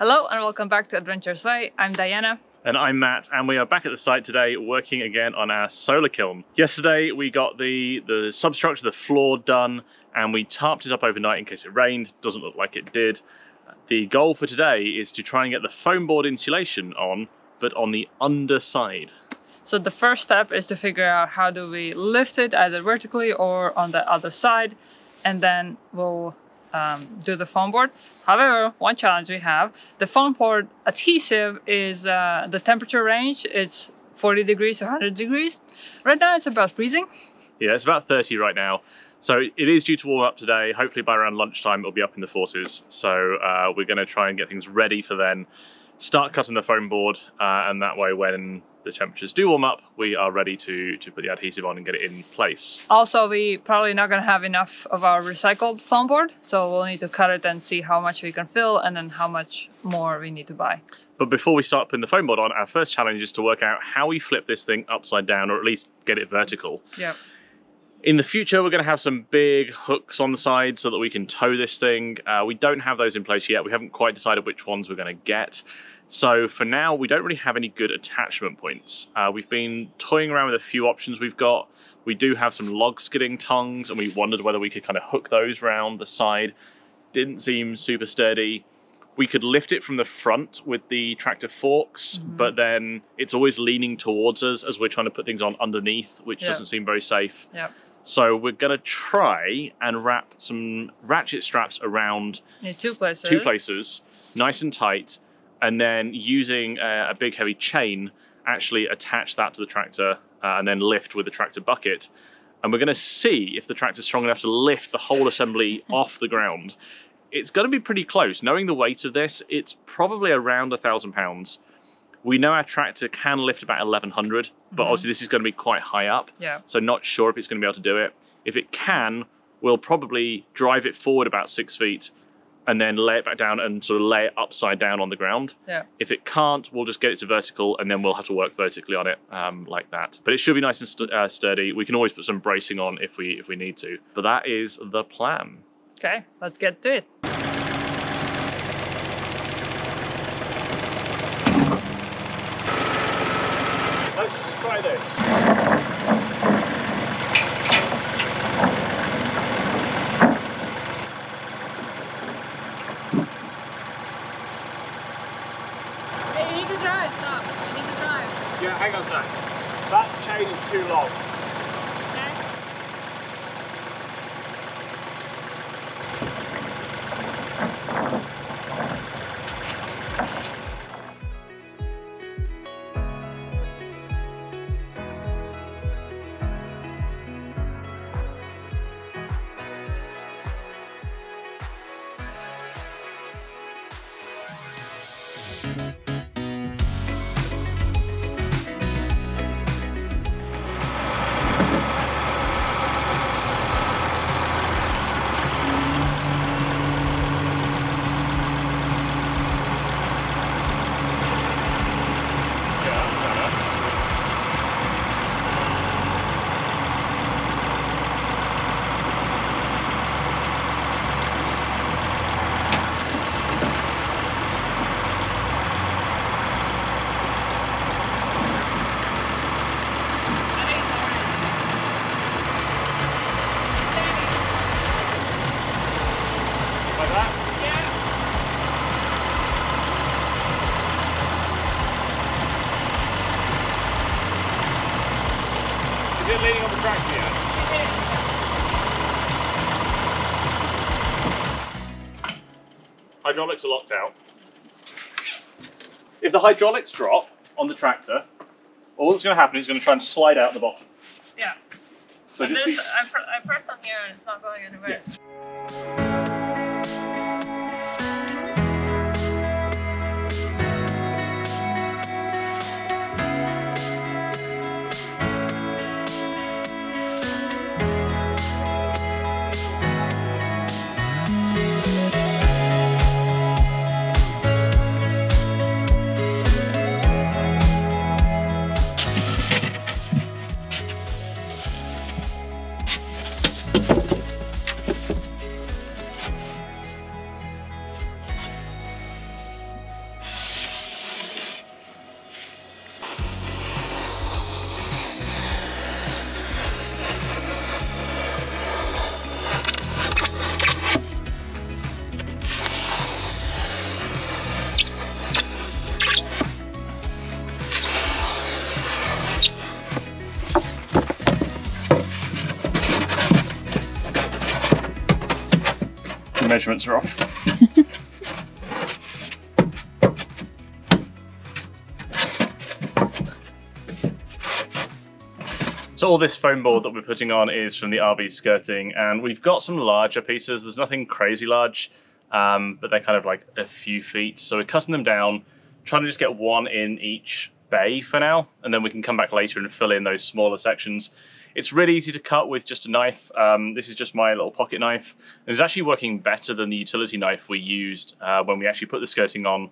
Hello and welcome back to Adventures Way. I'm Diana. And I'm Matt, and we are back at the site today working again on our solar kiln. Yesterday we got the substructure, the floor done, and we tarped it up overnight in case it rained. Doesn't look like it did. The goal for today is to try and get the foam board insulation on, but on the underside. So the first step is to figure out how do we lift it either vertically or on the other side, and then we'll do the foam board. However, one challenge we have, the foam board adhesive is the temperature range, it's 40 degrees to 100 degrees. Right now it's about freezing. Yeah, it's about 30 right now. So it is due to warm up today. Hopefully by around lunchtime it'll be up in the 40s. So we're gonna try and get things ready for then. Start cutting the foam board and that way when the temperatures do warm up, we are ready to put the adhesive on and get it in place. Also, we probably not going to have enough of our recycled foam board, so we'll need to cut it and see how much we can fill and then how much more we need to buy. But before we start putting the foam board on, our first challenge is to work out how we flip this thing upside down, or at least get it vertical. Yeah. In the future, we're going to have some big hooks on the side so that we can tow this thing. We don't have those in place yet. We haven't quite decided which ones we're going to get. So for now, we don't really have any good attachment points. We've been toying around with a few options we've got. We do have some log skidding tongues, and we wondered whether we could kind of hook those around the side. Didn't seem super sturdy. We could lift it from the front with the tractor forks, but then it's always leaning towards us as we're trying to put things on underneath, which doesn't seem very safe. Yeah. So we're gonna try and wrap some ratchet straps around two places, nice and tight, and then using a big heavy chain, actually attach that to the tractor and then lift with the tractor bucket. And we're gonna see if the tractor's strong enough to lift the whole assembly off the ground. It's gonna be pretty close. Knowing the weight of this, it's probably around 1,000 pounds. We know our tractor can lift about 1,100, but obviously this is going to be quite high up, so not sure if it's going to be able to do it. If it can, we'll probably drive it forward about 6 feet and then lay it back down and sort of lay it upside down on the ground. Yeah. If it can't, we'll just get it to vertical and then we'll have to work vertically on it like that. But it should be nice and sturdy. We can always put some bracing on if we need to. But that is the plan. Okay, let's get to it. Hydraulics are locked out. If the hydraulics drop on the tractor, all that's going to happen is going to try and slide out the bottom. Yeah. So just this, I pressed on here and it's not going anywhere. Yeah. measurements are off. So all this foam board that we're putting on is from the RV skirting, and we've got some larger pieces. There's nothing crazy large, but they're kind of like a few feet. So we're cutting them down, trying to just get one in each bay for now, and then we can come back later and fill in those smaller sections. It's really easy to cut with just a knife. This is just my little pocket knife. It's actually working better than the utility knife we used when we actually put the skirting on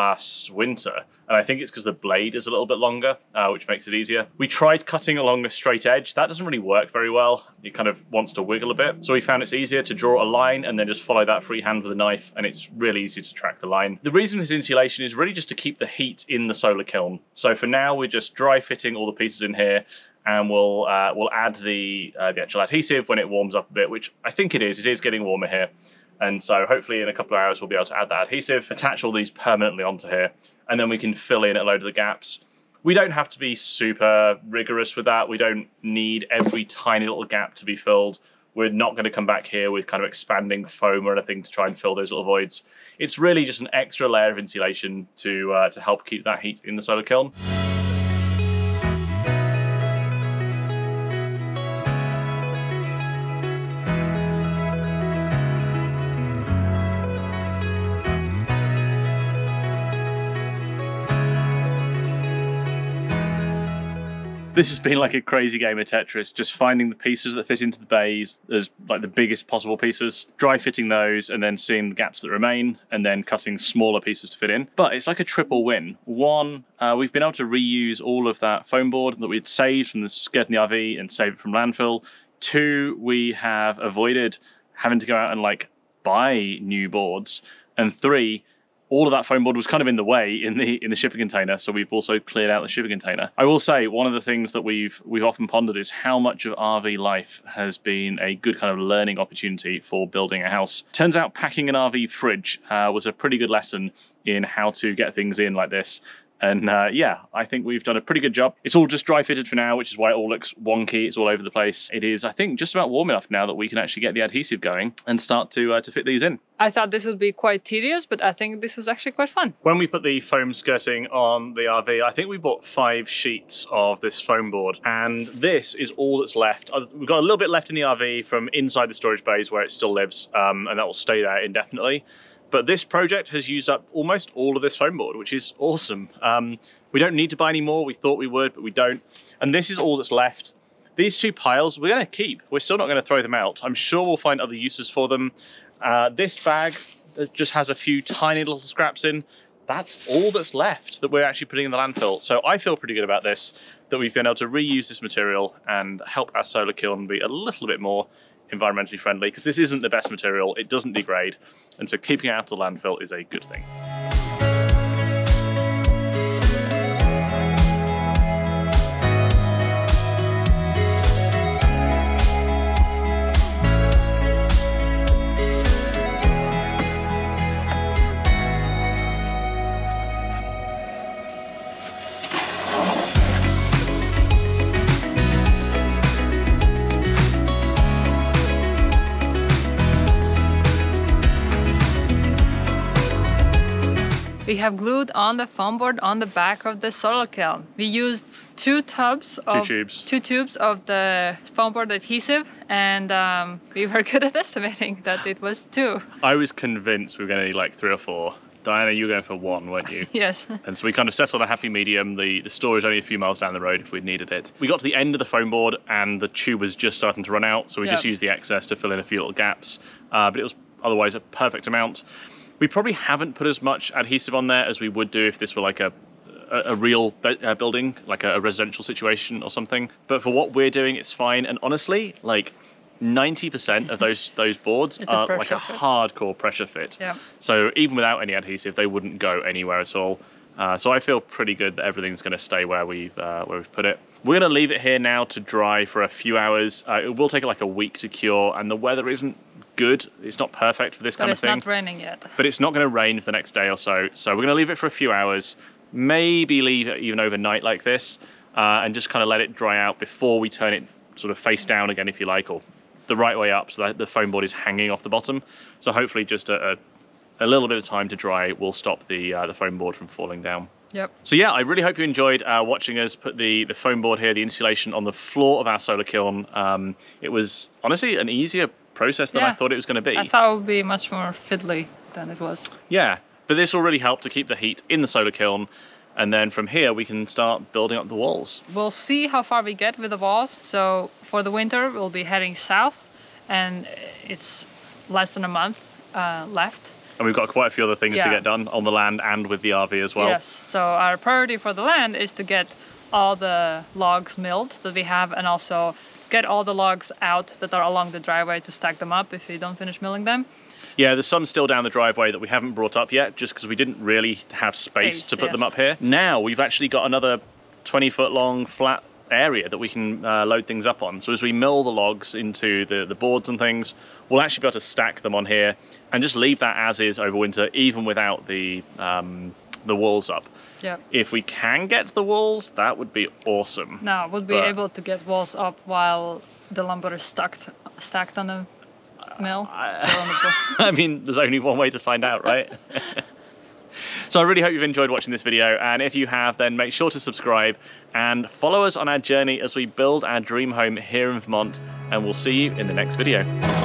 last winter, and I think it's because the blade is a little bit longer, which makes it easier. We tried cutting along a straight edge. That doesn't really work very well. It kind of wants to wiggle a bit, so we found it's easier to draw a line and then just follow that freehand with a knife, and it's really easy to track the line. The reason for this insulation is really just to keep the heat in the solar kiln. So for now we're just dry fitting all the pieces in here, and we'll add the actual adhesive when it warms up a bit, which I think it is. It is getting warmer here. And so hopefully in a couple of hours, we'll be able to add that adhesive, attach all these permanently onto here, and then we can fill in a load of the gaps. We don't have to be super rigorous with that. We don't need every tiny little gap to be filled. We're not going to come back here with kind of expanding foam or anything to try and fill those little voids. It's really just an extra layer of insulation to help keep that heat in the solar kiln. This has been like a crazy game of Tetris, just finding the pieces that fit into the bays as like the biggest possible pieces, dry fitting those and then seeing the gaps that remain and then cutting smaller pieces to fit in. But it's like a triple win. One, we've been able to reuse all of that foam board that we'd saved from the skirting the RV and save it from landfill. Two, we have avoided having to go out and like buy new boards. And three, all of that foam board was kind of in the way in the shipping container, so we've also cleared out the shipping container. I will say one of the things that we've often pondered is how much of RV life has been a good kind of learning opportunity for building a house. Turns out packing an RV fridge was a pretty good lesson in how to get things in like this. And yeah, I think we've done a pretty good job. It's all just dry fitted for now, which is why it all looks wonky. It's all over the place. It is, I think, just about warm enough now that we can actually get the adhesive going and start to fit these in. I thought this would be quite tedious, but I think this was actually quite fun. When we put the foam skirting on the RV, I think we bought 5 sheets of this foam board, and this is all that's left. We've got a little bit left in the RV from inside the storage bays where it still lives, and that will stay there indefinitely. But this project has used up almost all of this foam board, which is awesome. We don't need to buy any more. We thought we would, but we don't. And this is all that's left. These 2 piles, we're gonna keep. We're still not gonna throw them out. I'm sure we'll find other uses for them. This bag just has a few tiny little scraps in. That's all that's left that we're actually putting in the landfill. So I feel pretty good about this, that we've been able to reuse this material and help our solar kiln be a little bit more environmentally friendly, because this isn't the best material, it doesn't degrade, and so keeping it out of the landfill is a good thing. We have glued on the foam board on the back of the solar kiln. We used two tubes of the foam board adhesive, and we were good at estimating that it was 2. I was convinced we were going to need like 3 or 4. Diana, you were going for 1, weren't you? Yes. And so we kind of settled on a happy medium. The store is only a few miles down the road if we needed it. We got to the end of the foam board and the tube was just starting to run out, so we just used the excess to fill in a few little gaps, but it was otherwise a perfect amount. We probably haven't put as much adhesive on there as we would do if this were like a real building, like a residential situation or something. But for what we're doing, it's fine. And honestly, like 90% of those boards are like a hardcore pressure fit. Yeah. So even without any adhesive, they wouldn't go anywhere at all. So I feel pretty good that everything's going to stay where we've put it. We're going to leave it here now to dry for a few hours. It will take like a week to cure, and the weather isn't good. It's not perfect for this kind of thing. But it's not raining yet. But it's not going to rain for the next day or so. So we're going to leave it for a few hours, maybe leave it even overnight like this, and just kind of let it dry out before we turn it sort of face down again, if you like, or the right way up so that the foam board is hanging off the bottom. So hopefully just a little bit of time to dry will stop the foam board from falling down. Yep. So yeah, I really hope you enjoyed watching us put the foam board here, the insulation on the floor of our solar kiln. It was honestly an easier process than I thought it was going to be. I thought it would be much more fiddly than it was. Yeah, but this will really help to keep the heat in the solar kiln. And then from here, we can start building up the walls. We'll see how far we get with the walls. So for the winter, we'll be heading south, and it's less than a month left. And we've got quite a few other things to get done on the land and with the RV as well. Yes, so our priority for the land is to get all the logs milled that we have, and also get all the logs out that are along the driveway to stack them up if we don't finish milling them. Yeah, there's some still down the driveway that we haven't brought up yet, just because we didn't really have space to put them up here. Now we've actually got another 20-foot long flat area that we can load things up on. So as we mill the logs into the boards and things, we'll actually be able to stack them on here and just leave that as is over winter, even without the walls up. Yeah. If we can get the walls, that would be awesome. No, we'll be able to get walls up while the lumber is stacked on them. Mill. I mean, there's only one way to find out, right? So I really hope you've enjoyed watching this video, and if you have, then make sure to subscribe and follow us on our journey as we build our dream home here in Vermont, and we'll see you in the next video.